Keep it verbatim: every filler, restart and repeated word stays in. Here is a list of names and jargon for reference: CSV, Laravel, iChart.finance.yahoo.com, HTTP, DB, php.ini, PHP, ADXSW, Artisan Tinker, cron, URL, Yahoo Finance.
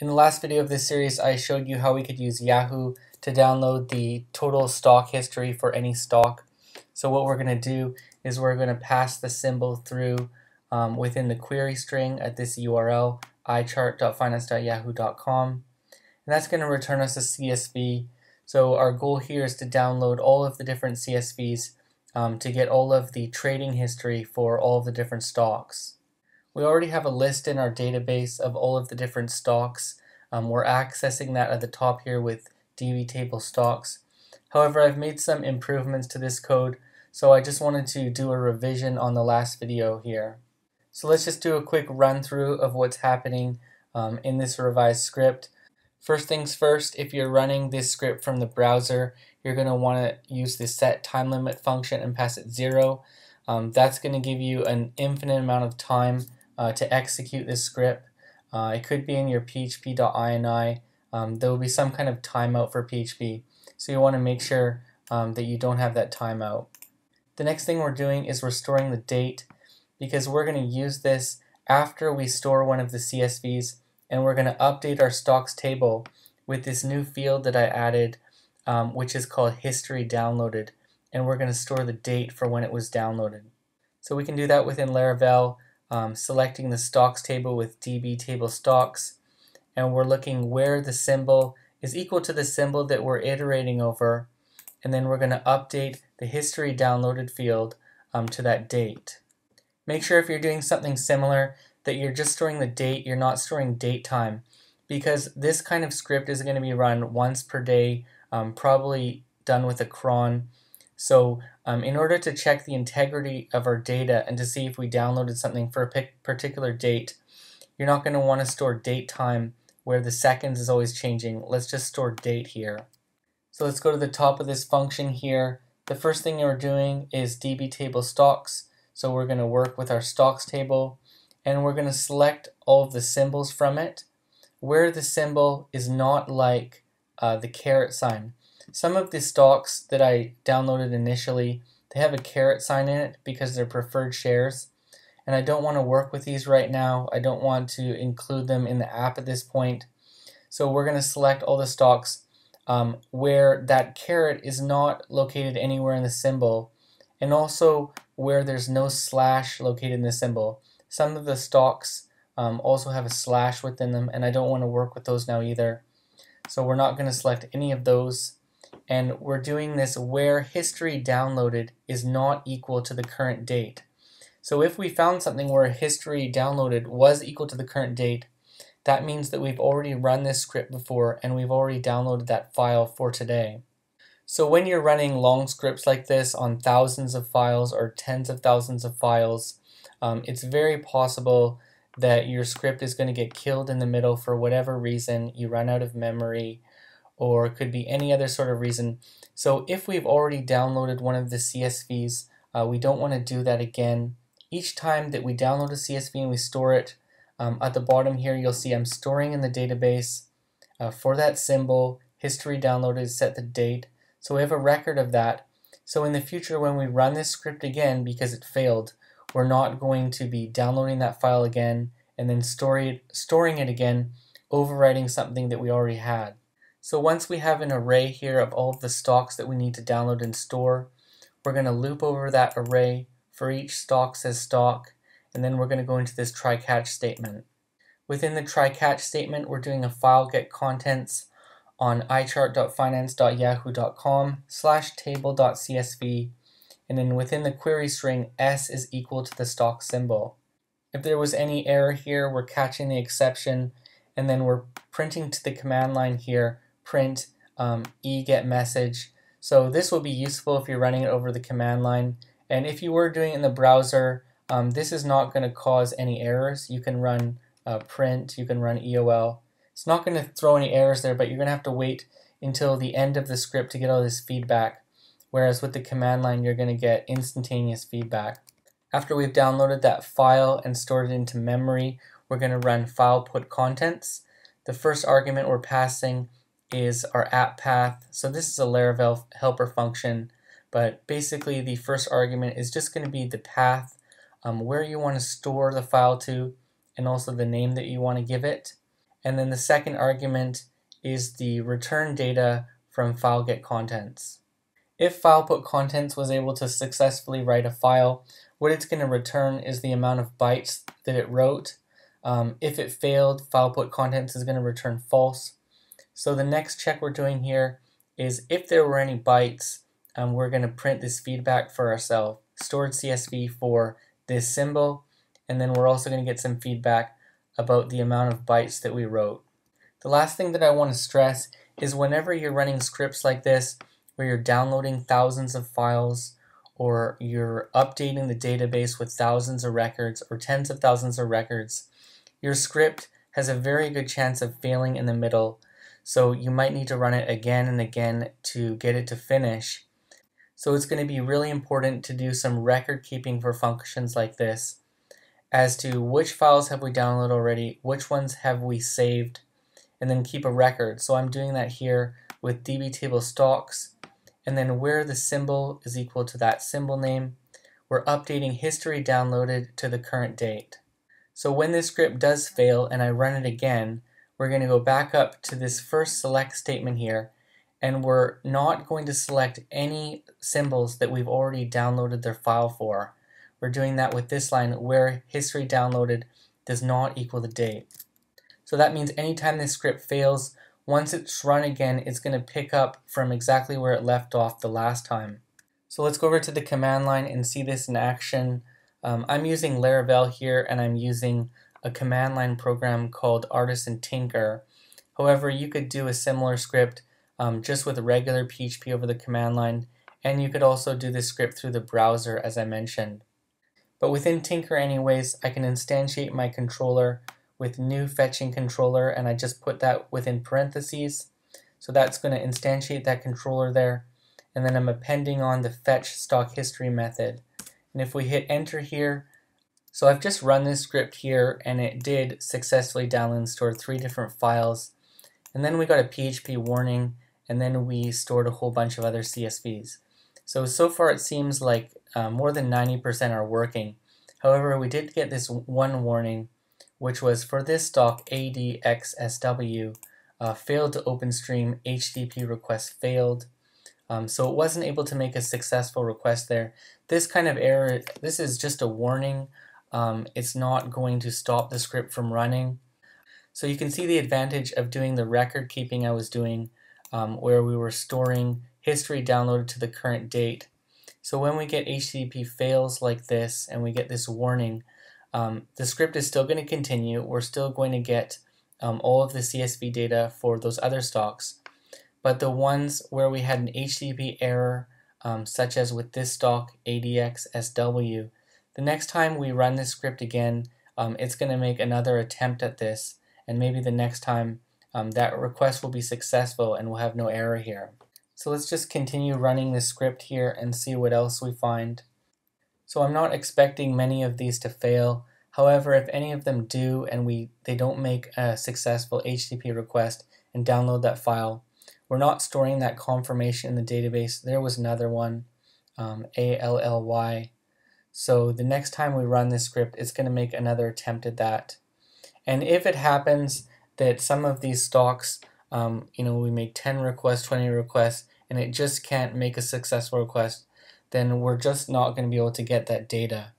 In the last video of this series, I showed you how we could use Yahoo to download the total stock history for any stock. So what we're going to do is we're going to pass the symbol through um, within the query string at this U R L, i chart dot finance dot yahoo dot com, and that's going to return us a C S V. So our goal here is to download all of the different C S Vs um, to get all of the trading history for all of the different stocks. We already have a list in our database of all of the different stocks. Um, we're accessing that at the top here with D B table stocks. However, I've made some improvements to this code, so I just wanted to do a revision on the last video here. So let's just do a quick run through of what's happening um, in this revised script. First things first, if you're running this script from the browser, you're going to want to use the set time limit function and pass it zero. Um, that's going to give you an infinite amount of time Uh, to execute this script. Uh, it could be in your P H P dot I N I. Um, there will be some kind of timeout for P H P, so you want to make sure um, that you don't have that timeout. The next thing we're doing is restoring the date, because we're going to use this after we store one of the C S Vs, and we're going to update our stocks table with this new field that I added, um, which is called history downloaded, and we're going to store the date for when it was downloaded. So we can do that within Laravel, Um, selecting the stocks table with D B table stocks, and we're looking where the symbol is equal to the symbol that we're iterating over, and then we're going to update the history downloaded field um, to that date. Make sure if you're doing something similar that you're just storing the date, you're not storing date time, because this kind of script is going to be run once per day, um, probably done with a cron. So um, in order to check the integrity of our data and to see if we downloaded something for a particular date, you're not going to want to store date time where the seconds is always changing. Let's just store date here. So let's go to the top of this function here. The first thing we're doing is D B table stocks. So we're going to work with our stocks table, and we're going to select all of the symbols from it where the symbol is not like uh, the caret sign. Some of the stocks that I downloaded initially, they have a caret sign in it because they're preferred shares, and I don't want to work with these right now. I don't want to include them in the app at this point. So we're going to select all the stocks um, where that caret is not located anywhere in the symbol, and also where there's no slash located in the symbol. Some of the stocks um, also have a slash within them, and I don't want to work with those now either. So we're not going to select any of those. And we're doing this where history downloaded is not equal to the current date. So if we found something where history downloaded was equal to the current date, that means that we've already run this script before and we've already downloaded that file for today. So when you're running long scripts like this on thousands of files or tens of thousands of files, um, it's very possible that your script is going to get killed in the middle for whatever reason. You run out of memory, or it could be any other sort of reason. So if we've already downloaded one of the C S Vs, uh, we don't want to do that again. Each time that we download a C S V and we store it, um, at the bottom here you'll see I'm storing in the database uh, for that symbol, history downloaded, set the date. So we have a record of that. So in the future when we run this script again because it failed, we're not going to be downloading that file again and then store it, storing it again, overwriting something that we already had. So once we have an array here of all of the stocks that we need to download and store, we're going to loop over that array for each stock says stock, and then we're going to go into this try catch statement. Within the try catch statement, we're doing a file get contents on i chart dot finance dot yahoo dot com slash table dot C S V, and then within the query string, s is equal to the stock symbol. If there was any error here, we're catching the exception, and then we're printing to the command line here, print um, e get message. So this will be useful if you're running it over the command line, and if you were doing it in the browser, um, this is not going to cause any errors. You can run uh, print, you can run E O L. It's not going to throw any errors there, but you're going to have to wait until the end of the script to get all this feedback, whereas with the command line you're going to get instantaneous feedback. After we've downloaded that file and stored it into memory, we're going to run file put contents. The first argument we're passing is our app path. So this is a Laravel helper function, but basically the first argument is just going to be the path, um, where you want to store the file to, and also the name that you want to give it. And then the second argument is the return data from file get contents. If file put contents was able to successfully write a file, what it's going to return is the amount of bytes that it wrote. Um, if it failed, file put contents is going to return false. So the next check we're doing here is if there were any bytes, um, we're going to print this feedback for ourselves, stored C S V for this symbol, and then we're also going to get some feedback about the amount of bytes that we wrote. The last thing that I want to stress is whenever you're running scripts like this, where you're downloading thousands of files, or you're updating the database with thousands of records or tens of thousands of records, your script has a very good chance of failing in the middle. So you might need to run it again and again to get it to finish. So it's going to be really important to do some record keeping for functions like this as to which files have we downloaded already, which ones have we saved, and then keep a record. So I'm doing that here with D B table stocks, and then where the symbol is equal to that symbol name, we're updating history downloaded to the current date. So when this script does fail and I run it again, we're going to go back up to this first select statement here, and we're not going to select any symbols that we've already downloaded their file for. We're doing that with this line where history downloaded does not equal the date. So that means anytime this script fails, once it's run again, it's going to pick up from exactly where it left off the last time. So let's go over to the command line and see this in action. Um, I'm using Laravel here, and I'm using a command line program called Artisan Tinker. However, you could do a similar script um, just with regular P H P over the command line, and you could also do this script through the browser as I mentioned. But within Tinker anyways, I can instantiate my controller with new fetching controller, and I just put that within parentheses. So that's going to instantiate that controller there, and then I'm appending on the fetch stock history method. And if we hit enter here, so I've just run this script here, and it did successfully download and store three different files, and then we got a P H P warning, and then we stored a whole bunch of other C S Vs. So, so far it seems like uh, more than ninety percent are working. However, we did get this one warning, which was for this stock A D X S W, uh, failed to open stream, H T T P request failed. Um, so it wasn't able to make a successful request there. This kind of error, this is just a warning. Um, it's not going to stop the script from running. So you can see the advantage of doing the record keeping I was doing, um, where we were storing history downloaded to the current date. So when we get H T T P fails like this and we get this warning, Um, the script is still going to continue. We're still going to get um, all of the C S V data for those other stocks, but the ones where we had an H T T P error, um, such as with this stock A D X S W, the next time we run this script again, um, it's going to make another attempt at this, and maybe the next time um, that request will be successful and we'll have no error here. So let's just continue running this script here and see what else we find. So I'm not expecting many of these to fail. However, if any of them do and we they don't make a successful H T T P request and download that file, we're not storing that confirmation in the database. There was another one, um, A L L Y. So the next time we run this script, it's going to make another attempt at that. And if it happens that some of these stocks, um, you know, we make ten requests, twenty requests, and it just can't make a successful request, then we're just not going to be able to get that data.